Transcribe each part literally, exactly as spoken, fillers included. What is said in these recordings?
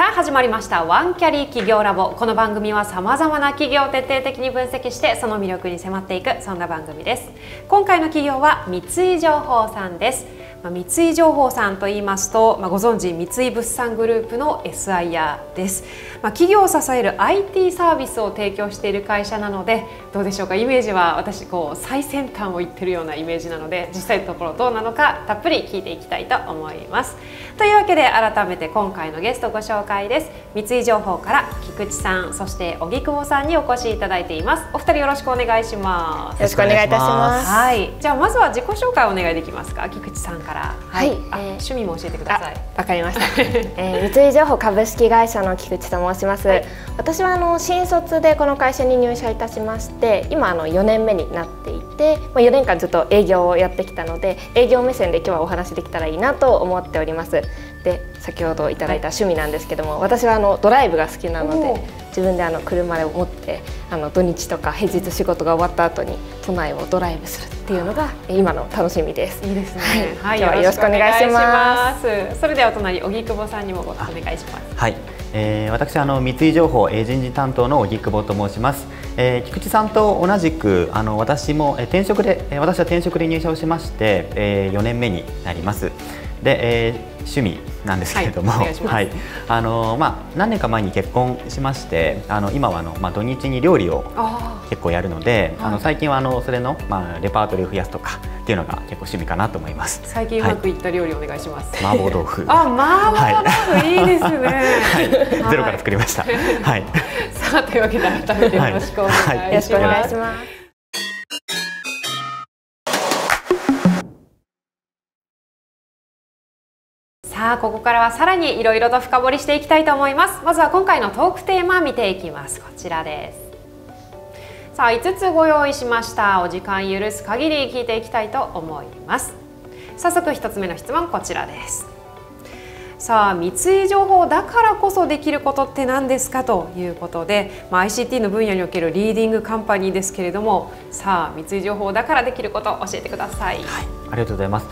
さあ始まりましたワンキャリー企業ラボ。この番組はさまざまな企業を徹底的に分析してその魅力に迫っていく、そんな番組です。今回の企業は三井情報さんです。まあ、三井情報さんと言いますと、まあ、ご存知三井物産グループの エスアイアール です。まあ、企業を支える アイティー サービスを提供している会社なので、どうでしょうか。イメージは私こう最先端をいってるようなイメージなので、実際のところどうなのかたっぷり聞いていきたいと思います。というわけで改めて今回のゲストご紹介です。三井情報から菊池さん、そして荻窪さんにお越しいただいています。お二人よろしくお願いします。よろしくお願いいたします。はい、じゃあまずは自己紹介をお願いできますか。菊池さんから。はい、趣味も教えてください。わかりました。えー、三井情報株式会社の菊池と申します。はい、私はあの新卒でこの会社に入社いたしまして、今あのよねんめになっていて、まあ、よねんかんずっと営業をやってきたので、営業目線で今日はお話できたらいいなと思っております。で先ほどいただいた趣味なんですけども、はい、私はあのドライブが好きなので、自分であの車を持って、あの土日とか平日仕事が終わった後に都内をドライブするっていうのが今の楽しみです。いいですね。はい、今日はよろしくお願いします。それではお隣荻窪さんにもお願いします。はい、えー、私はあの三井情報人事担当の荻窪と申します。えー、菊池さんと同じくあの私も転職で私は転職で入社をしまして、えー、よねんめになります。で、えー、趣味なんですけれども、何年か前に結婚しまして、あの今はあの、まあ、土日に料理を結構やるので、あ、はい、あの最近はあのそれの、まあ、レパートリーを増やすとかっていうのが結構趣味かなと思います。最近うまくいった料理お願いします。はい、麻婆豆腐。あ、麻婆豆腐、はい、いいですね。はい、ゼロから作りました。はい、さあというわけで改めてよろしくお願いします。はいはい、よろしくお願いします。さあここからはさらにいろいろと深掘りしていきたいと思います。まずは今回のトークテーマ見ていきます。こちらです。さあいつつご用意しました。お時間許す限り聞いていきたいと思います。早速ひとつめの質問、こちらです。さあ三井情報だからこそできることって何ですかということで、まあ、アイシーティー の分野におけるリーディングカンパニーですけれども、さあ三井情報だからできること教えてください。はい、ありがとうございます。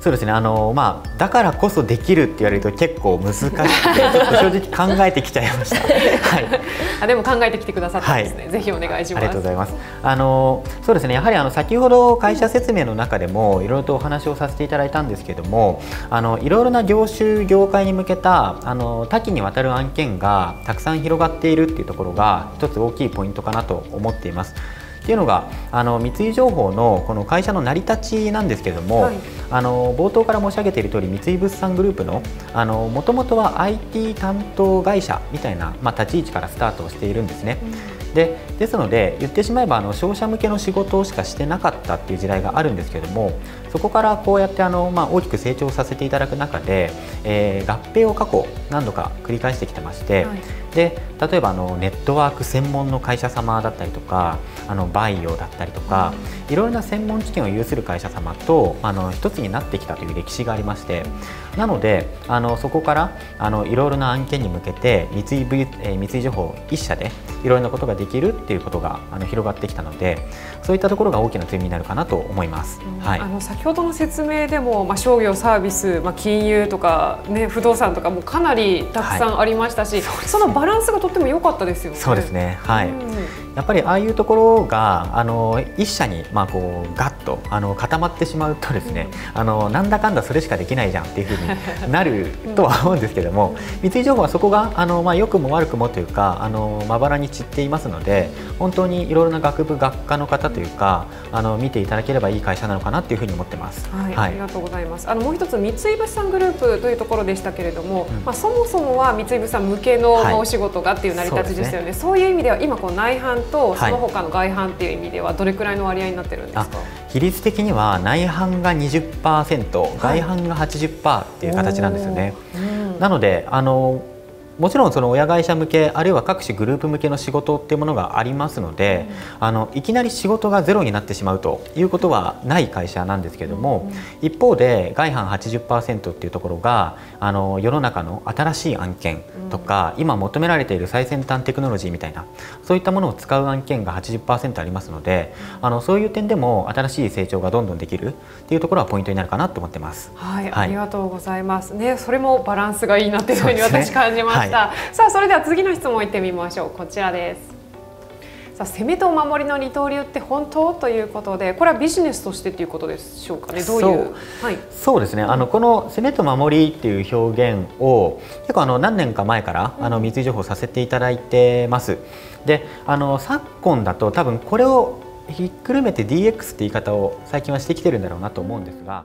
そうですね、あのまあ、だからこそできるって言われると結構難しくて、正直考えてきちゃいました。はい、あでも考えてきてくださったんですね。はい、ぜひお願いします。ありがとうございます。あのそうですね、やはりあの先ほど会社説明の中でもいろいろとお話をさせていただいたんですけども、あのいろいろな業種業界に向けたあの多岐にわたる案件がたくさん広がっているっていうところが一つ大きいポイントかなと思っています。っていうのがあの三井情報のこの会社の成り立ちなんですけれども、はい、あの冒頭から申し上げている通り三井物産グループのあのもともとは アイティー 担当会社みたいな、まあ、立ち位置からスタートをしているんですね。うん、でですので言ってしまえばあの商社向けの仕事しかしてなかったっていう時代があるんですけれども、そこからこうやってあの、まあ、大きく成長させていただく中で、えー、合併を過去何度か繰り返してきてまして。はい、で例えばあのネットワーク専門の会社様だったりとか、あのバイオだったりとか、いろいろな専門知見を有する会社様とあの一つになってきたという歴史がありまして、なのであのそこからあのいろいろな案件に向けて三井、えー、三井情報一社でいろいろなことができるっていうことがあの広がってきたので、そういったところが大きな強みになるかなと思います。うん、はい、あの先ほどの説明でも、まあ、商業サービス、まあ、金融とか、ね、不動産とかもかなりたくさんありましたし、はい、その場バランスがとっても良かったですよね。そうですね。はい。うん、やっぱりああいうところがあの一社にまあこうガッとあの固まってしまうとですね、うん、あのなんだかんだそれしかできないじゃんっていう風になるとは思うんですけども、うん、三井情報はそこがあのまあ良くも悪くもというかあのまばらに散っていますので、本当にいろいろな学部学科の方というか、うん、あの見ていただければいい会社なのかなという風に思ってます。はい。はい、ありがとうございます。あのもう一つ三井物産グループというところでしたけれども、うん、まあそもそもは三井物産向けの、はい、お仕事がっていう成り立ちですよね。そういう意味では今こう内販とその他の外販っていう意味ではどれくらいの割合になってるんですか。はい、比率的には内販が にじゅっパーセント、はい、外販が はちじゅっパーセント っていう形なんですよね。なのであのもちろんその親会社向けあるいは各種グループ向けの仕事っていうものがありますので、うん、あのいきなり仕事がゼロになってしまうということはない会社なんですけれども、うん、一方で外販 はちじゅっパーセント っていうところがあの世の中の新しい案件とか、うん、今求められている最先端テクノロジーみたいなそういったものを使う案件が はちじゅっパーセント ありますので、あのそういう点でも新しい成長がどんどんできるっていうところはポイントになるかなと思ってます。はい、はい、ありがとうございますね。それもバランスがいいなっていうふうに私感じます。した。はい、さあそれでは次の質問いってみましょう。こちらです。さあ攻めと守りの二刀流って本当ということで、これはビジネスとしてということでしょうかね。どういうそう、はい、そうですね、あのこの攻めと守りっていう表現を結構あの何年か前からあの三井情報させていただいてます。であの昨今だと多分これをひっくるめて ディーエックス って言い方を最近はしてきてるんだろうなと思うんですが。